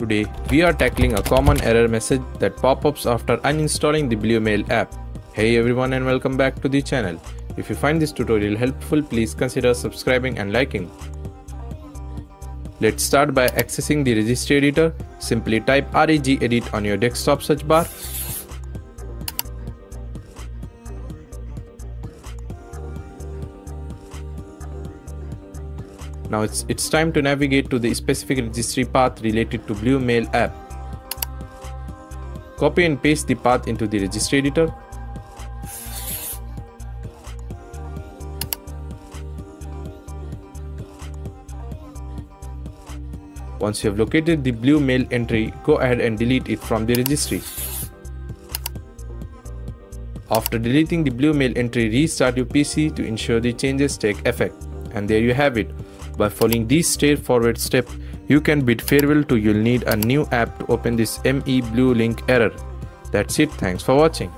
Today, we are tackling a common error message that pop-ups after uninstalling the BlueMail app. Hey everyone and welcome back to the channel. If you find this tutorial helpful, please consider subscribing and liking. Let's start by accessing the registry editor. Simply type regedit on your desktop search bar. Now it's time to navigate to the specific registry path related to BlueMail app. Copy and paste the path into the registry editor. Once you have located the BlueMail entry, go ahead and delete it from the registry. After deleting the BlueMail entry, restart your PC to ensure the changes take effect. And there you have it. By following these straightforward steps, you can bid farewell to you'll need a new app to open this ME Blue link error. That's it, thanks for watching.